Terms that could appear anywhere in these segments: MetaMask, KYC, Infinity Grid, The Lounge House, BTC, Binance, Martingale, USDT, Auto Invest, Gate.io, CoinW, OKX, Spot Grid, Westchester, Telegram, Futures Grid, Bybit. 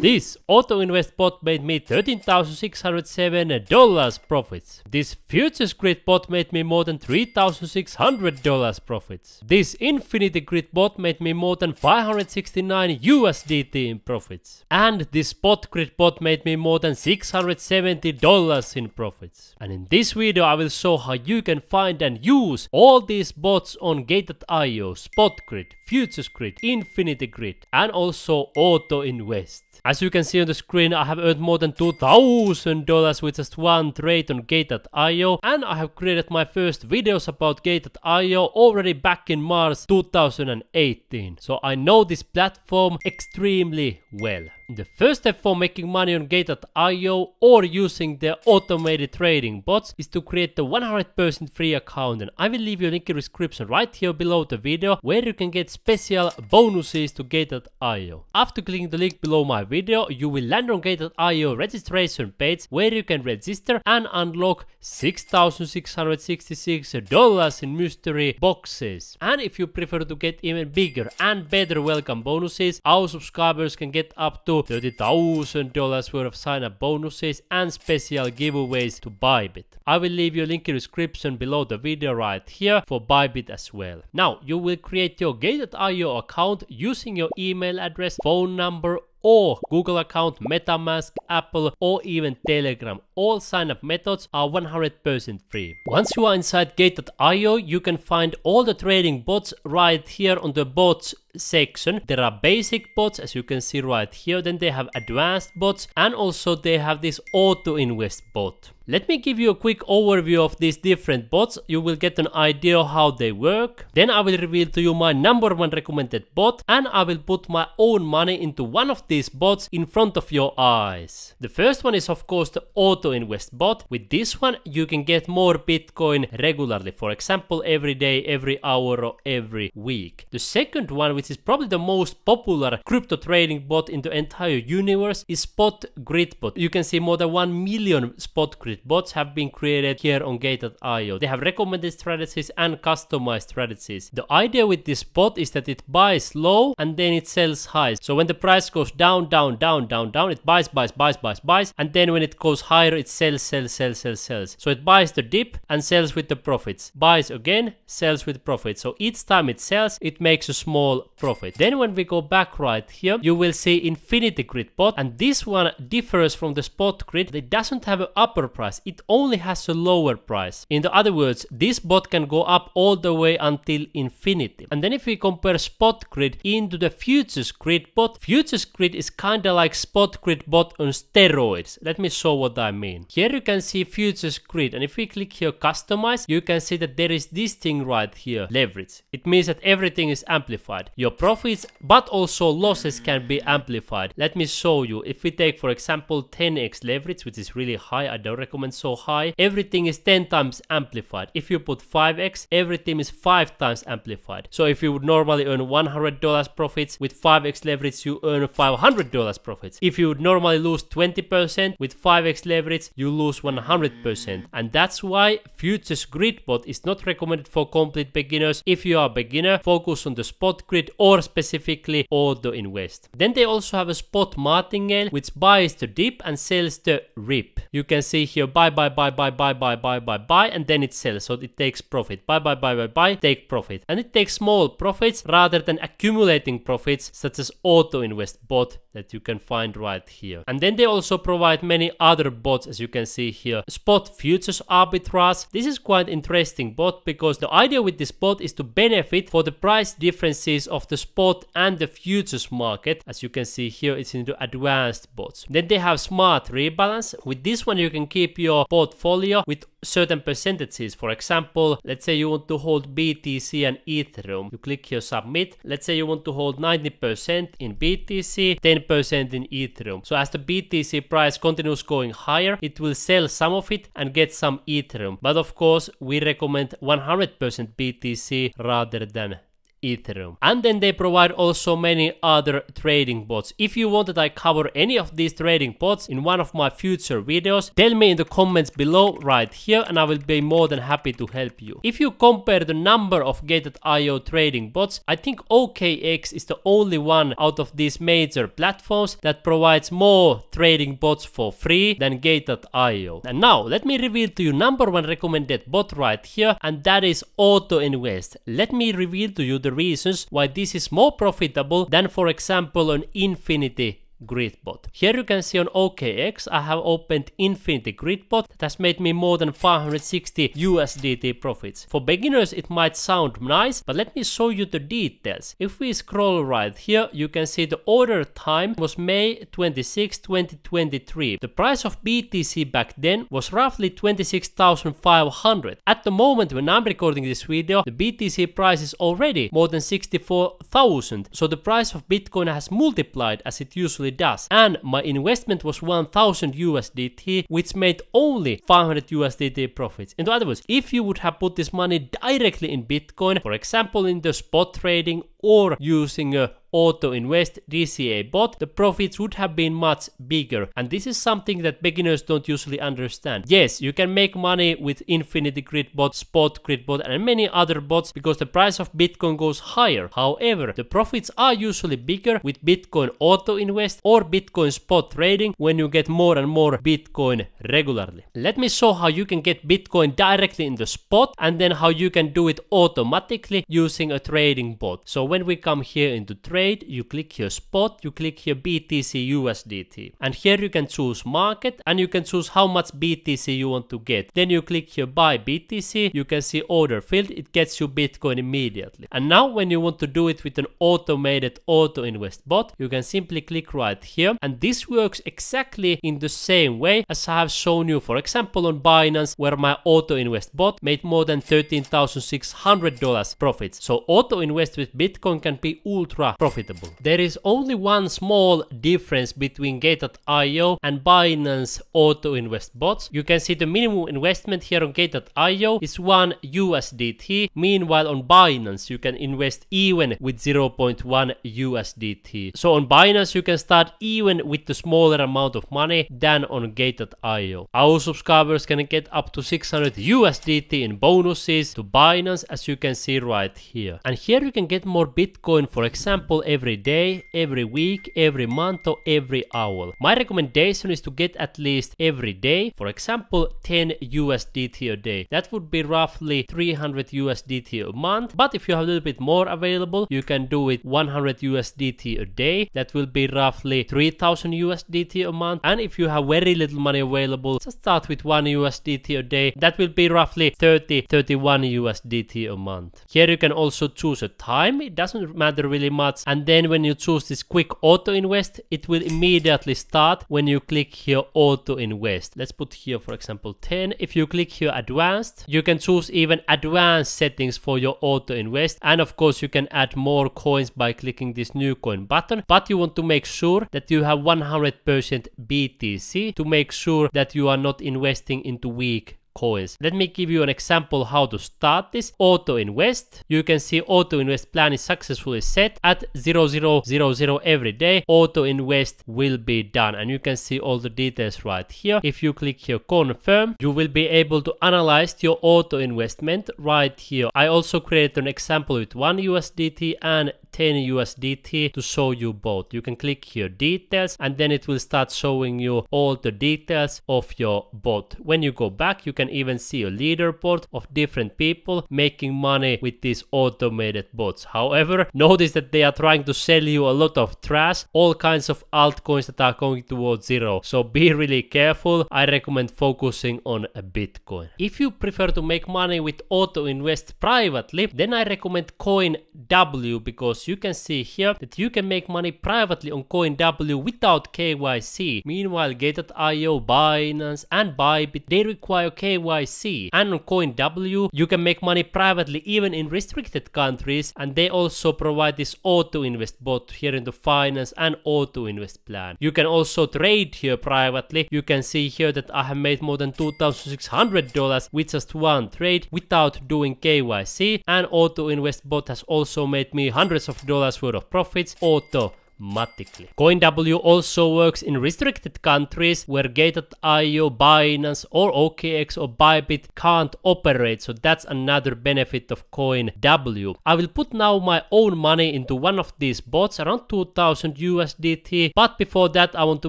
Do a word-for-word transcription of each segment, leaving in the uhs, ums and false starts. This Auto Invest bot made me thirteen thousand six hundred seven dollars profits. This Futures Grid bot made me more than three thousand six hundred dollars profits. This Infinity Grid bot made me more than five hundred sixty-nine U S D T in profits. And this Spot Grid bot made me more than six hundred seventy dollars in profits. And in this video I will show how you can find and use all these bots on Gate dot i o, Spot Grid, Futures Grid, Infinity Grid and also Auto Invest. As you can see on the screen, I have earned more than two thousand dollars with just one trade on Gate dot i o, and I have created my first videos about Gate dot i o already back in March two thousand eighteen. So I know this platform extremely well. The first step for making money on Gate dot i o or using the automated trading bots is to create the one hundred percent free account, and I will leave you a link in the description right here below the video where you can get special bonuses to Gate dot i o. After clicking the link below my video, you will land on Gate dot i o registration page where you can register and unlock six thousand six hundred sixty-six dollars in mystery boxes. And if you prefer to get even bigger and better welcome bonuses, our subscribers can get up to thirty thousand dollars worth of sign-up bonuses and special giveaways to Bybit. I will leave you a link in the description below the video right here for Bybit as well. Now, you will create your Gate dot i o account using your email address, phone number, or Google account, MetaMask, Apple or even Telegram. All sign-up methods are one hundred percent free. Once you are inside Gate dot i o, you can find all the trading bots right here on the bots section. There are basic bots, as you can see right here, then they have advanced bots and also they have this Auto Invest bot. Let me give you a quick overview of these different bots. You will get an idea how they work. Then I will reveal to you my number one recommended bot, and I will put my own money into one of these bots in front of your eyes. The first one is of course the Auto Invest bot. With this one you can get more Bitcoin regularly, for example every day, every hour or every week. The second one, which is probably the most popular crypto trading bot in the entire universe, is Spot Grid bot. You can see more than one million Spot Grid bots have been created here on Gate dot i o. They have recommended strategies and customized strategies. The idea with this bot is that it buys low and then it sells high. So when the price goes down, down, down, down, down, it buys, buys, buys, buys, buys, and then when it goes higher, it sells, sells, sells, sells, sells. So it buys the dip and sells with the profits. Buys again, sells with profits. So each time it sells, it makes a small profit. Then when we go back right here, you will see Infinity Grid bot, and this one differs from the Spot Grid. It doesn't have an upper price, it only has a lower price. In the other words, this bot can go up all the way until infinity. And then if we compare Spot Grid into the Futures Grid bot, Futures Grid is kinda like Spot Grid bot on steroids. Let me show what I mean. Here you can see Futures Grid, and if we click here customize, you can see that there is this thing right here, leverage. It means that everything is amplified. Your profits but also losses can be amplified. Let me show you. If we take for example ten X leverage, which is really high, I don't recommend so high, everything is ten times amplified. If you put five X, everything is five times amplified. So if you would normally earn one hundred dollars profits, with five X leverage you earn five hundred dollars profits. If you would normally lose twenty percent, with five X leverage you lose one hundred percent. And that's why Futures Grid bot is not recommended for complete beginners. If you are a beginner, focus on the Spot Grid or specifically Auto Invest. Then they also have a Spot Martingale, which buys the dip and sells the rip. You can see here buy, buy, buy, buy, buy, buy, buy, buy, buy, and then it sells, so it takes profit. Buy, buy, buy, buy, buy, take profit. And it takes small profits rather than accumulating profits such as Auto Invest bot that you can find right here. And then they also provide many other bots, as you can see here. Spot Futures Arbitrage. This is quite interesting bot because the idea with this bot is to benefit for the price differences of the spot and the futures market. As you can see here, it's in the advanced bots. Then they have Smart Rebalance. With this one you can keep your portfolio with certain percentages. For example, let's say you want to hold B T C and Ethereum. You click here submit. Let's say you want to hold ninety percent in B T C, ten percent in Ethereum. So as the B T C price continues going higher, it will sell some of it and get some Ethereum. But of course we recommend one hundred percent B T C rather than Ethereum. And then they provide also many other trading bots. If you want that I cover any of these trading bots in one of my future videos, tell me in the comments below right here and I will be more than happy to help you. If you compare the number of Gate dot i o trading bots, I think O K X is the only one out of these major platforms that provides more trading bots for free than Gate dot i o. And now let me reveal to you number one recommended bot right here, and that is Auto Invest. Let me reveal to you the reasons why this is more profitable than, for example, an Infinity Grid bot. Here you can see on O K X I have opened Infinity Grid bot that has made me more than five hundred sixty U S D T profits. For beginners it might sound nice, but let me show you the details. If we scroll right here, you can see the order time was May twenty-sixth, twenty twenty-three. The price of B T C back then was roughly twenty-six thousand five hundred. At the moment when I'm recording this video, the B T C price is already more than sixty-four thousand. So the price of Bitcoin has multiplied as it usually does, and my investment was one thousand U S D T, which made only five hundred U S D T profits. In other words, if you would have put this money directly in Bitcoin, for example in the spot trading or using a Auto Invest D C A bot, the profits would have been much bigger, and this is something that beginners don't usually understand. Yes, you can make money with Infinity Grid bot, Spot Grid bot and many other bots because the price of Bitcoin goes higher. However, the profits are usually bigger with Bitcoin Auto Invest or Bitcoin spot trading when you get more and more Bitcoin regularly. Let me show how you can get Bitcoin directly in the spot and then how you can do it automatically using a trading bot. So when we come here into trading, you click here spot, you click here B T C U S D T, and here you can choose market and you can choose how much B T C you want to get. Then you click here buy B T C, you can see order filled, it gets you Bitcoin immediately. And now when you want to do it with an automated Auto Invest bot, you can simply click right here, and this works exactly in the same way as I have shown you, for example on Binance, where my Auto Invest bot made more than thirteen thousand six hundred dollars profits. So Auto Invest with Bitcoin can be ultra profitable. Profitable. There is only one small difference between Gate dot i o and Binance Auto Invest bots. You can see the minimum investment here on Gate dot i o is one U S D T. Meanwhile on Binance you can invest even with zero point one U S D T. So on Binance you can start even with the smaller amount of money than on Gate dot i o. Our subscribers can get up to six hundred U S D T in bonuses to Binance, as you can see right here. And here you can get more Bitcoin, for example every day, every week, every month or every hour. My recommendation is to get at least every day, for example ten U S D T a day. That would be roughly three hundred U S D T a month, but if you have a little bit more available, you can do it one hundred U S D T a day. That will be roughly three thousand U S D T a month, and if you have very little money available, just start with one U S D T a day. That will be roughly thirty, thirty-one U S D T a month. Here you can also choose a time, it doesn't matter really much. And then when you choose this quick Auto Invest, it will immediately start when you click here Auto Invest. Let's put here for example ten. If you click here advanced, you can choose even advanced settings for your Auto Invest, and of course you can add more coins by clicking this new coin button, but you want to make sure that you have one hundred percent B T C to make sure that you are not investing into weak coins. Let me give you an example how to start this Auto Invest. You can see Auto Invest plan is successfully set at zero zero zero zero every day. Auto Invest will be done, and you can see all the details right here. If you click here confirm, you will be able to analyze your auto investment right here. I also created an example with one U S D T and ten U S D T to show you both. You can click here details and then it will start showing you all the details of your bot. When you go back, you can even see a leaderboard of different people making money with these automated bots. However, notice that they are trying to sell you a lot of trash, all kinds of altcoins that are going towards zero. So be really careful. I recommend focusing on a Bitcoin. If you prefer to make money with Auto Invest privately, then I recommend CoinW, because because you can see here that you can make money privately on CoinW without K Y C. Meanwhile, Gate dot i o, Binance and Bybit, they require K Y C, and on CoinW you can make money privately even in restricted countries, and they also provide this Auto Invest bot here in the finance and Auto Invest plan. You can also trade here privately. You can see here that I have made more than two thousand six hundred dollars with just one trade without doing K Y C, and Auto Invest bot has also made me hundreds of dollars worth of profits auto automatically. CoinW also works in restricted countries where Gate dot i o, Binance or O K X or Bybit can't operate, so that's another benefit of CoinW. I will put now my own money into one of these bots, around two thousand U S D T, but before that I want to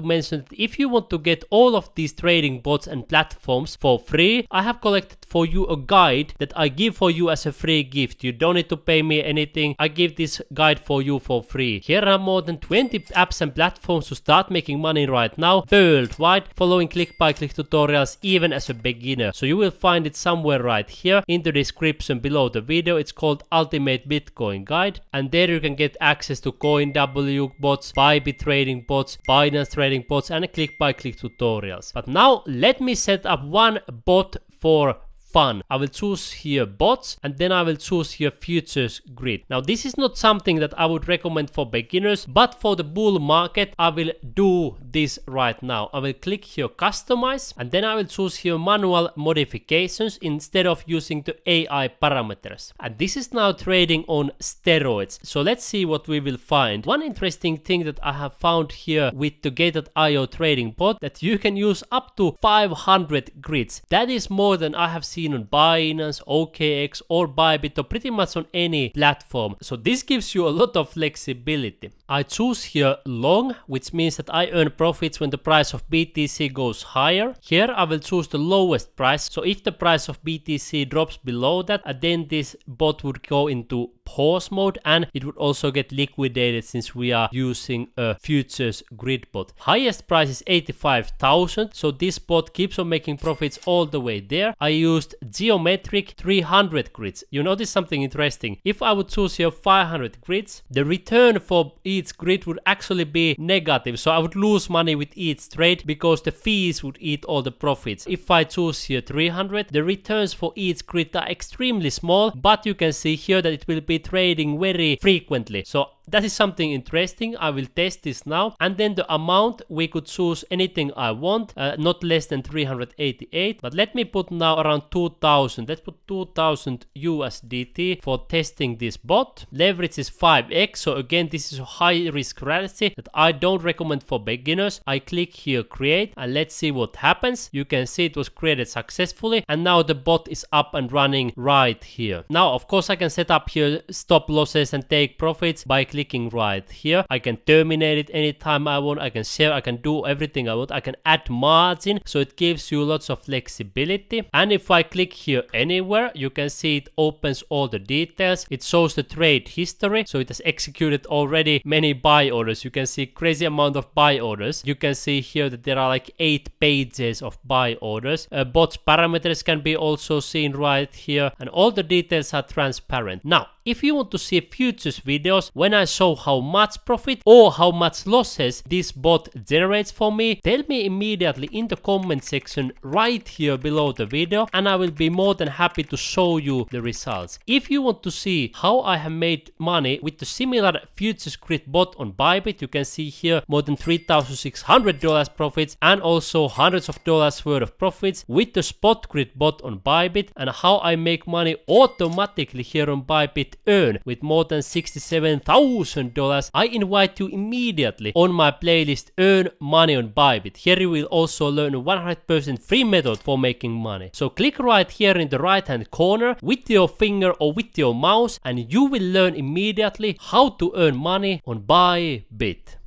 mention that if you want to get all of these trading bots and platforms for free, I have collected for you a guide that I give for you as a free gift. You don't need to pay me anything, I give this guide for you for free. Here are more than twenty apps and platforms to start making money right now worldwide, following click by click tutorials even as a beginner. So you will find it somewhere right here in the description below the video. It's called Ultimate Bitcoin Guide, and there you can get access to CoinW bots, Bybit trading bots, Binance trading bots and click by click tutorials. But now let me set up one bot for fun. I will choose here bots, and then I will choose here Futures Grid. Now this is not something that I would recommend for beginners, but for the bull market I will do this right now. I will click here customize, and then I will choose here manual modifications instead of using the A I parameters. And this is now trading on steroids. So let's see what we will find. One interesting thing that I have found here with the Gate dot i o trading bot, that you can use up to five hundred grids. That is more than I have seen on Binance, O K X or Bybit, or pretty much on any platform. So this gives you a lot of flexibility. I choose here long, which means that I earn profits when the price of B T C goes higher. Here I will choose the lowest price, so if the price of B T C drops below that, then this bot would go into pause mode and it would also get liquidated, since we are using a futures grid bot. Highest price is eighty-five thousand, so this bot keeps on making profits all the way there. I used geometric three hundred grids. You notice something interesting. If I would choose here five hundred grids, the return for each grid would actually be negative, so I would lose money with each trade because the fees would eat all the profits. If I choose here three hundred, the returns for each grid are extremely small, but you can see here that it will be trading very frequently. So that is something interesting. I will test this now. And then the amount, we could choose anything I want, uh, not less than three hundred eighty-eight, but let me put now around two thousand. Let's put two thousand U S D T for testing this bot. Leverage is five X, so again this is a high risk strategy that I don't recommend for beginners. I click here create and let's see what happens. You can see it was created successfully, and now the bot is up and running right here. Now of course I can set up here stop losses and take profits by clicking right here. I can terminate it anytime I want, I can share, I can do everything I want, I can add margin, so it gives you lots of flexibility. And if I click here anywhere, you can see it opens all the details. It shows the trade history, so it has executed already many buy orders. You can see crazy amount of buy orders. You can see here that there are like eight pages of buy orders. Uh, bots parameters can be also seen right here, and all the details are transparent. Now if you want to see futures videos when I show how much profit or how much losses this bot generates for me, tell me immediately in the comment section right here below the video, and I will be more than happy to show you the results. If you want to see how I have made money with the similar futures grid bot on Bybit, you can see here more than three thousand six hundred dollars profits and also hundreds of dollars worth of profits with the spot grid bot on Bybit, and how I make money automatically here on Bybit earn with more than sixty-seven thousand dollars. I invite you immediately on my playlist Earn Money on Bybit. Here you will also learn a one hundred percent free method for making money. So click right here in the right hand corner with your finger or with your mouse, and you will learn immediately how to earn money on Bybit.